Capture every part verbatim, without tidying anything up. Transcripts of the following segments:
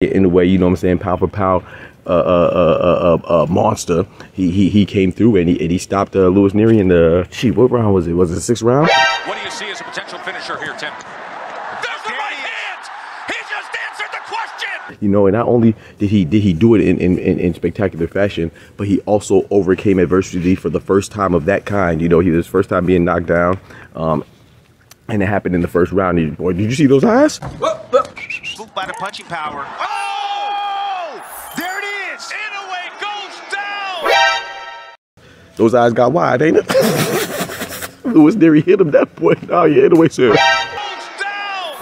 in a way, you know what I'm saying, pound for pound, a uh, uh, uh, uh, uh, monster. He he he came through and he and he stopped uh, Luis Nery in the. Gee, what round was it? Was it sixth round? What do you see as a potential finisher here, Tim? There's the right hand. He just answered the question. You know, and not only did he did he do it in in, in, in spectacular fashion, but he also overcame adversity for the first time of that kind. You know, he was his first time being knocked down, um, and it happened in the first round. He, boy, did you see those eyes? Whoa, whoa. By the punching power. Oh! There it is! Inoue goes down! Those eyes got wide, ain't it? Luis Nery hit him that point. Oh, yeah, Inoue said. Goes down!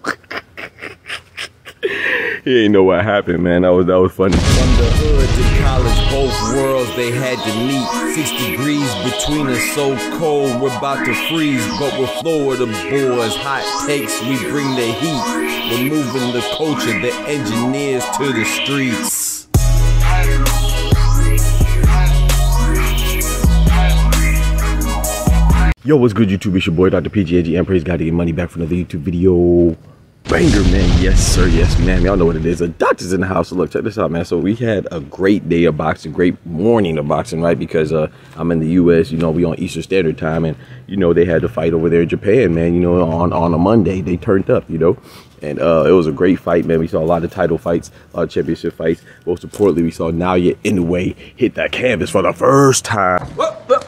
Goes down! Goes down! He ain't know what happened, man. That was, that was funny. From the hood to college, both worlds they had to meet. Six degrees between us, so cold, we're about to freeze. But we're Florida boys, hot takes, we bring the heat. We're moving the culture, the engineers to the streets. Yo, what's good, YouTube? It's your boy, Doctor P G N G M. Praise God to get money back from another YouTube video. Banger, man. Yes, sir. Yes, ma'am. Y'all know what it is. A doctor's in the house. So look, check this out, man. So we had a great day of boxing, great morning of boxing, right? Because uh, I'm in the U S, you know, we on Eastern Standard Time, and, you know, they had the fight over there in Japan, man, you know, on, on a Monday. They turned up, you know, and uh, it was a great fight, man. We saw a lot of title fights, a lot of championship fights. Most importantly, we saw Naoya Inoue hit that canvas for the first time. Whoa, whoa.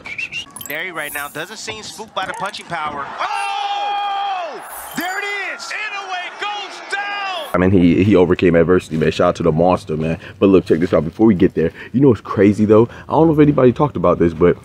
Nery right now doesn't seem spooked by the punching power. Oh! There it is! I mean, he, he overcame adversity, man. Shout out to the monster, man. But look, check this out. Before we get there, you know what's crazy, though? I don't know if anybody talked about this, but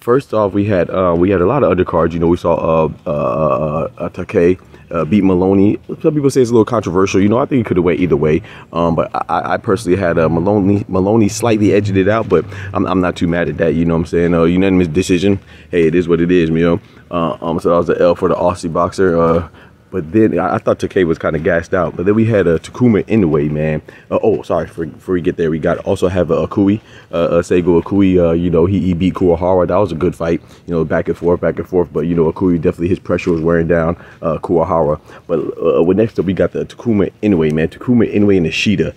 first off, we had uh, we had a lot of undercards. You know, we saw uh, uh, uh, Takei uh, beat Moloney. Some people say it's a little controversial. You know, I think it could have went either way. Um, but I, I personally had uh, Moloney, Moloney slightly edged it out, but I'm, I'm not too mad at that. You know what I'm saying? Uh, unanimous decision. Hey, it is what it is, you know? Uh, um, so that was the L for the Aussie boxer. Uh, But then I thought Takei was kind of gassed out. But then we had a uh, Takuma Inoue, man. Uh, oh, sorry, for, before we get there, we got also have a Akui, uh, uh, Seigo Akui. Uh, you know, he, he beat Kuwahara. That was a good fight. You know, back and forth, back and forth. But you know, Akui definitely his pressure was wearing down uh, Kuwahara. But uh, well, next up we got the Takuma Inoue, man. Takuma Inoue and Ishida.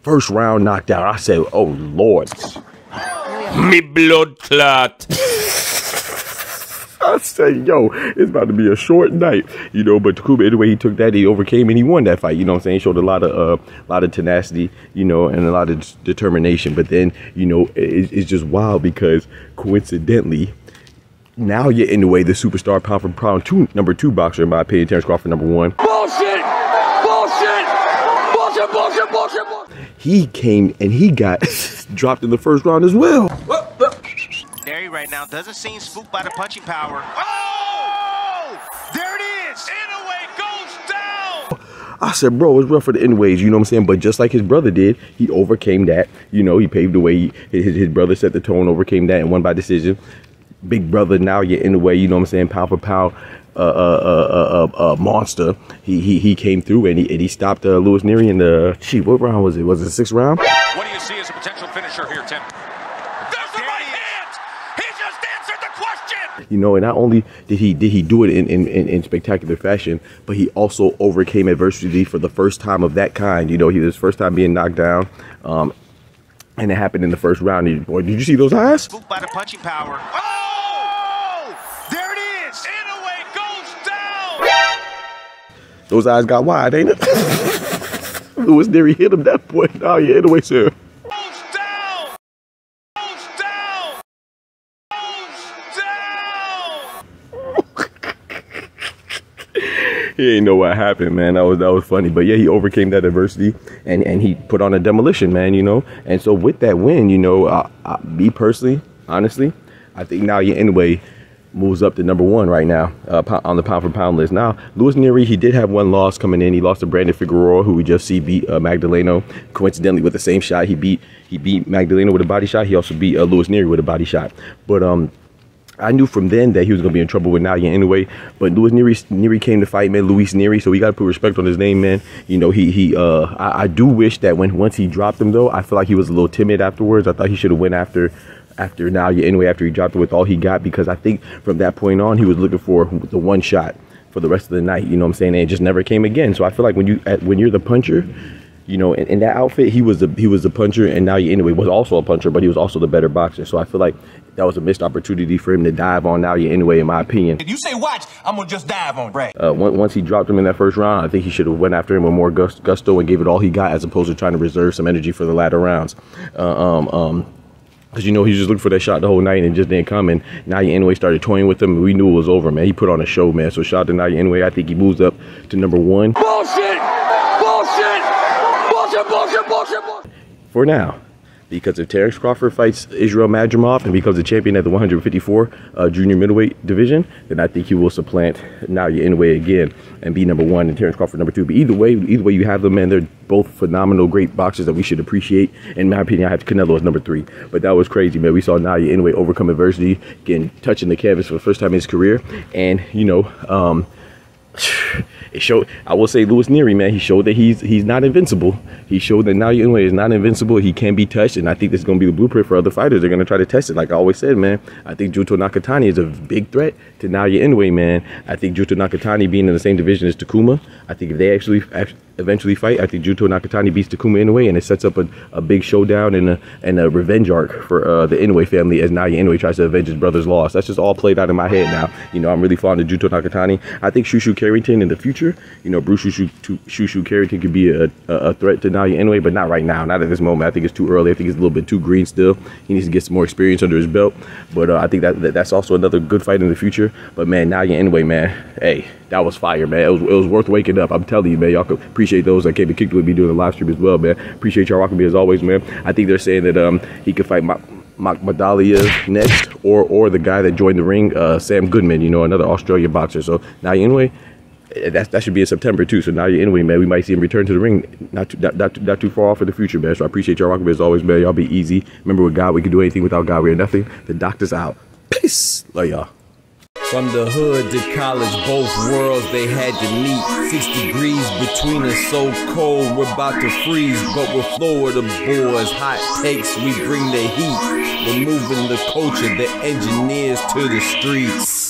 First round knockdown. I said, oh Lord, me blood clot. I say, yo, it's about to be a short night, you know, but Takuma, anyway, he took that, he overcame, and he won that fight, you know what I'm saying, showed a lot of, uh, lot of tenacity, you know, and a lot of determination, but then, you know, it, it's just wild because, coincidentally, now you're in the way, the superstar pound for pound, two, number two boxer, in my opinion, Terrence Crawford, number one. Bullshit! Bullshit! Bullshit, bullshit, bullshit, bullshit! He came, and he got dropped in the first round as well. Whoa, whoa. Nery right now doesn't seem spooked by the punching power. Oh! There it is! Inoue goes down! I said, bro, it's rough for the Inoues, you know what I'm saying? But just like his brother did, he overcame that. You know, he paved the way. He, his, his brother set the tone, overcame that, and won by decision. Big brother, now you're in the way, you know what I'm saying? Pound for pound, a uh, uh, uh, uh, uh, monster. He, he he came through and he, and he stopped uh, Luis Nery in the... Gee, what round was it? Was it the sixth round? What do you see as a potential finisher here, Tim? You know, and not only did he did he do it in, in, in spectacular fashion, but he also overcame adversity for the first time of that kind. You know, he was his first time being knocked down, um, and it happened in the first round. He, boy, did you see those eyes? By the punching power. Oh! There it is! Inoue goes down! Those eyes got wide, ain't it? Luis Nery hit him that point. Oh, yeah, Inoue said. He ain't know what happened, man. That was that was funny, but yeah, he overcame that adversity, and and he put on a demolition, man. You know, and so with that win, you know, I, I, me personally, honestly, I think now Naoya Inoue moves up to number one right now uh, on the pound for pound list. Now, Luis Nery, he did have one loss coming in. He lost to Brandon Figueroa, who we just see beat uh, Magdaleno, coincidentally with the same shot. He beat he beat Magdaleno with a body shot. He also beat uh, Luis Nery with a body shot, but um. I knew from then that he was going to be in trouble with Naoya anyway, but Luis Nery, Nery came to fight, man, Luis Nery, so we got to put respect on his name, man. You know, he, he, uh, I, I do wish that when, once he dropped him, though, I feel like he was a little timid afterwards. I thought he should have went after after Naoya Inoue, after he dropped it with all he got, because I think from that point on, he was looking for the one shot for the rest of the night, you know what I'm saying? And it just never came again. So I feel like when, you, when you're the puncher, you know, in, in that outfit, he was the he was the puncher, and Naoya Inoue was also a puncher, but he was also the better boxer. So I feel like that was a missed opportunity for him to dive on Naoya Inoue, in my opinion. If you say watch, I'm gonna just dive on Brad. Uh, once he dropped him in that first round, I think he should have went after him with more gust gusto and gave it all he got, as opposed to trying to reserve some energy for the latter rounds. Uh, um, um, Because, you know, he was just looking for that shot the whole night, and it just didn't come. And Naoya Inoue started toying with him, and we knew it was over, man. He put on a show, man. So shout out to Naoya Inoue. I think he moves up to number one. Bullshit! Bullshit! Bullshit, bullshit, bullshit, bullshit! For now. Because if Terrence Crawford fights Israel Madrimov and becomes a champion at the one fifty-four uh, junior middleweight division, then I think he will supplant Naoya Inoue again and be number one, and Terrence Crawford number two. But either way, either way you have them, man, they're both phenomenal, great boxers that we should appreciate. In my opinion, I have Canelo as number three. But that was crazy, man. We saw Naoya Inoue overcome adversity, getting touching the canvas for the first time in his career, and you know. Um, It showed. I will say, Luis Nery, man, he showed that he's he's not invincible. He showed that Naoya Inoue is not invincible. He can be touched, and I think this is going to be the blueprint for other fighters. They're going to try to test it. Like I always said, man, I think Junto Nakatani is a big threat to Naoya Inoue, man. I think Junto Nakatani being in the same division as Takuma, I think if they actually eventually fight, I think Junto Nakatani beats Takuma Inoue, and it sets up a, a big showdown and a, and a revenge arc for uh, the Inoue family as Naoya Inoue tries to avenge his brother's loss. That's just all played out in my head now. You know, I'm really fond of Junto Nakatani. I think Shushu Carrington in the future, you know, Bruce Shushu, Shushu Carrington could be a, a, a threat to Naoya Inoue, but not right now, not at this moment. I think it's too early. I think it's a little bit too green still. He needs to get some more experience under his belt. But uh, I think that, that that's also another good fight in the future. But man, Naoya Inoue, man, hey, that was fire, man. It was, it was worth waking up. I'm telling you, man. Y'all could appreciate those that came and kicked with me during the live stream as well, man. Appreciate y'all rocking me as always, man. I think they're saying that um he could fight my. Magdaleno next, or or the guy that joined the ring, uh, Sam Goodman, you know, another Australian boxer. So Naoya Inoue, that that should be in September too. So Naoya Inoue, man, we might see him return to the ring, not too, not, not, not too far off in the future, man. So I appreciate y'all rocking with us as always, man. Y'all be easy. Remember, with God, we can do anything. Without God, we are nothing. The doctor's out. Peace. Love y'all. From the hood to college, both worlds they had to meet. Six degrees between us, so cold we're about to freeze. But we're Florida boys, hot takes, we bring the heat. We're moving the culture, the engineers to the streets.